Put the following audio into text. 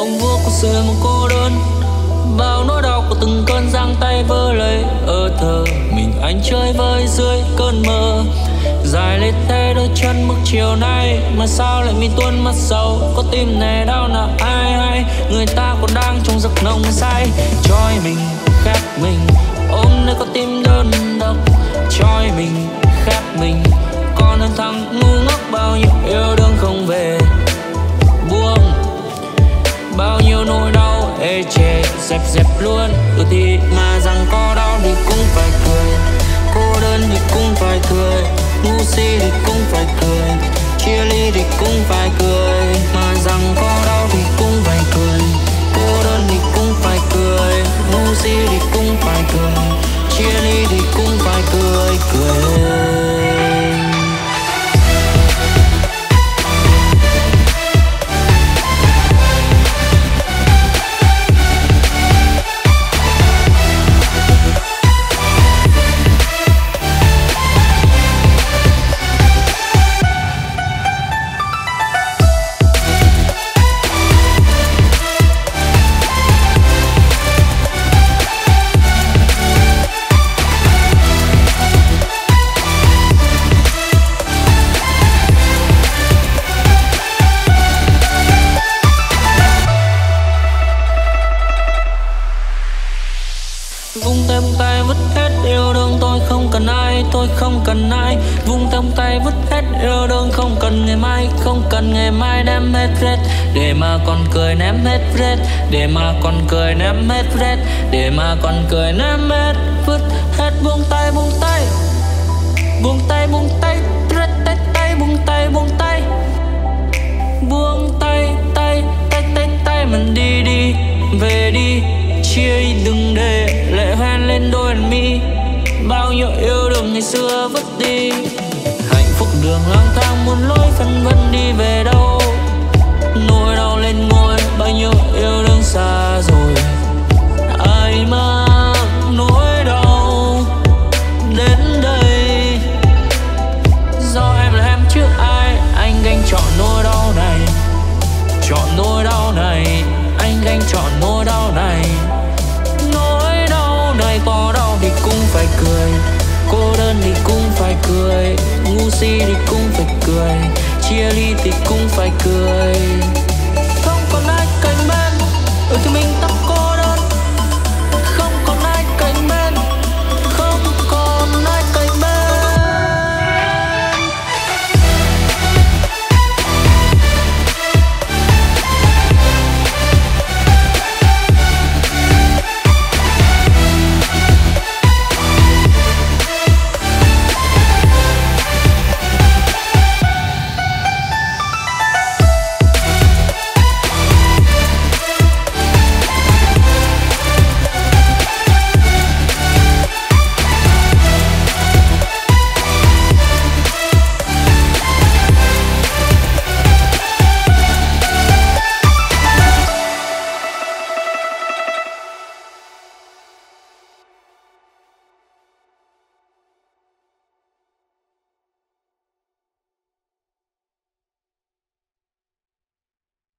ông vua cuộc đời một cô đơn, bao nỗi đau của từng cơn giang tay vơ lấy ở thờ mình. Anh chơi vơi dưới cơn mơ dài lên thế đôi chân mức chiều nay, mà sao lại mi tuôn mất sầu có tim này đau nào ai hay. Người ta còn đang trong giấc nồng say, trói mình khép mình ôm nơi có tim đơn độc, trói mình khép mình con hơn thằng ngu ngốc. Bao nhiêu yêu đương không về buông, bao nhiêu nỗi đau ê chề dẹp luôn. Ừ thì mà rằng có đau thì cũng phải cười, cô đơn thì cũng phải cười, ngu si thì cũng phải cười, chia ly thì cũng phải cười. Mà rằng có đau thì cũng phải cười, cô đơn thì cũng phải cười, ngu si thì cũng phải cười, chia ly thì cũng phải cười cười. Tôi không cần ai, vung trong tay vứt hết yêu đương. Không cần ngày mai, không cần ngày mai đem hết rết, để mà còn cười ném hết rết, để mà còn cười ném hết rết, để mà còn cười ném hết. Vứt hết buông tay, buông tay, buông tay, buông tay, rết tay tay, buông tay, buông tay, buông tay tay tay tay tay mình đi đi về đi, chia đừng để lệ hoen lên đôi mi. Bao nhiêu yêu đương ngày xưa vứt đi, hạnh phúc đường lang thang muôn lối phân vân đi về đâu. Nỗi đau lên ngôi, bao nhiêu yêu đương xa rồi, ai mang nỗi đau đến đây. Do em là em chứ ai, anh ganh chọn nỗi đau này, chọn nỗi đau này, anh ganh chọn nỗi đau này. Có đau thì cũng phải cười, cô đơn thì cũng phải cười, ngu si thì cũng phải cười, chia ly thì cũng phải cười.